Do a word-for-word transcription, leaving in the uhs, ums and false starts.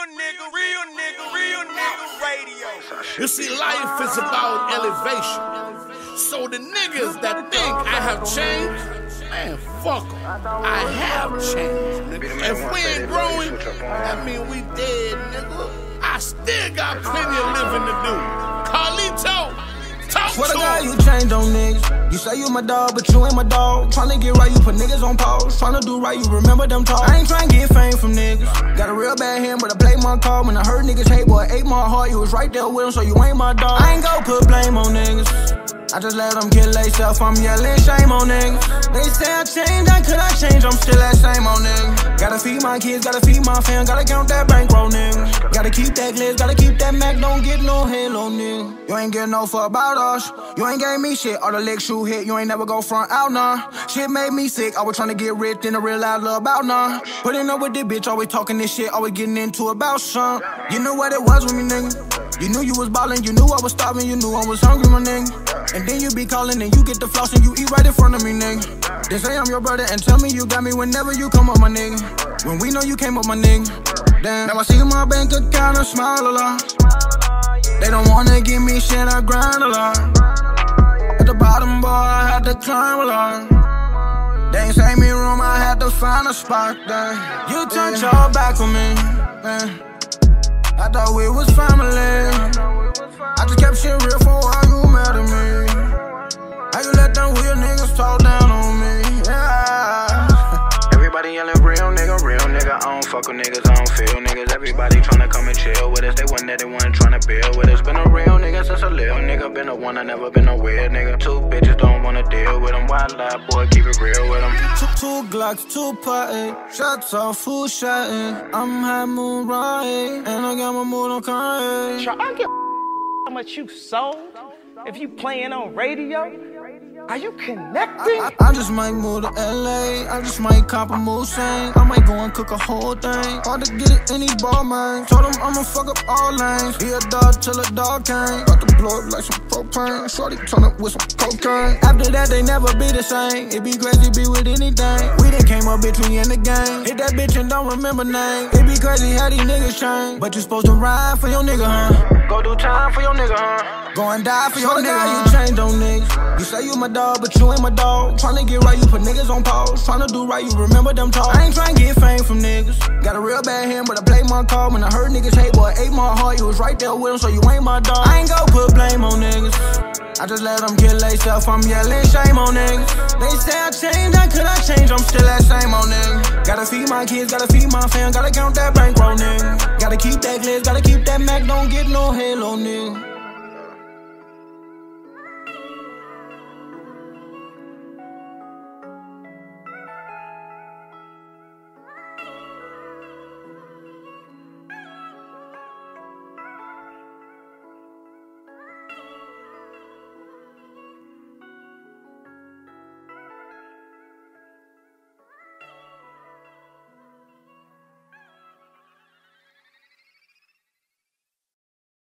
Real nigga, real nigga, real nigga radio. You see, life is about elevation. So the niggas that think I have changed, man, fuck them. I have changed. If we ain't growing, that mean we dead, nigga. I still got plenty of living to do. Carlito, talk to me. What a guy you changed on niggas. You say you my dog, but you ain't my dog. Tryna get right, you put niggas on pause. Tryna do right, you remember them talk. I ain't tryna get fame from niggas. Got a real bad hand, but I played my card. When I heard niggas hate, boy, I ate my heart. You was right there with them, so you ain't my dog. I ain't go put blame on niggas. I just let them kill theyself. I'm yelling shame on niggas. They say I changed, I could I change? I'm still that same on niggas. Gotta feed my kids, gotta feed my fam, gotta count that bankroll, niggas. Gotta keep that glitz, gotta keep that Mac. Don't get no Halo, nigga. You ain't get no fuck about us. You ain't gave me shit. All the licks you hit, you ain't never go front out none. Shit made me sick, always tryna get rich, then I realized love about none. Putting up with this bitch, always talking this shit, always getting into about some. You knew what it was with me, nigga. You knew you was ballin', you knew I was starving, you knew I was hungry, my nigga. And then you be calling and you get the floss and you eat right in front of me, nigga. They say I'm your brother and tell me you got me whenever you come up, my nigga. When we know you came up, my nigga. Damn, now I see my bank account, I smile a lot. They don't wanna give me shit, I grind a lot. The bottom, boy, I had to climb along. They ain't save me room, I had to find a spot there. You turned yeah. your back on me, man. I thought we was family. I just kept shit real for why you mad at me. How you let them weird niggas talk down on me, yeah. Everybody yelling real nigga, real nigga. I don't fuck with niggas, I don't feel niggas. Everybody tryna come and chill with us. They wasn't that they wasn't tryna build with us. Been a real nigga since I lived. Been the one, I never been a weird nigga. Two bitches don't wanna deal with them. Wild life, boy, keep it real with them. Two, two Glocks, two potty. Shots off, who shotting? I'm high moon right, and I got my mood on current. I don't give a how much you sold. If you playing on radio. Are you connecting? I, I, I just might move to L A. I just might cop a Mustang. I might go and cook a whole thing. Hard to get it any ball, man. Told him I'ma fuck up all lanes. Be a dog till a dog came. Got the blow up like some propane. Shorty turn up with some cocaine. After that, they never be the same. It be crazy, be with anything. We done came up, bitch, we in the game. Hit that bitch and don't remember name. It be crazy how these niggas change. But you supposed to ride for your nigga, huh? Go do time for your nigga, huh? Go and die for your nigga, huh? You changed on niggas. You say you my dog, but you ain't my dog. Tryna get right, you put niggas on pause. Tryna do right, you remember them talk. I ain't tryna get fame from niggas. Got a real bad hand, but I played my card. When I heard niggas hate, boy, I ate my heart. You was right there with them, so you ain't my dog. I ain't go put blame on niggas. I just let them kill theyself. I'm yelling shame on niggas. They say I changed, I could I change? I'm still that same on niggas. Gotta feed my kids, gotta feed my fam, gotta count that bankroll, nigga. Gotta keep that glitz, gotta keep that Mac. Don't get no Halo, nigga.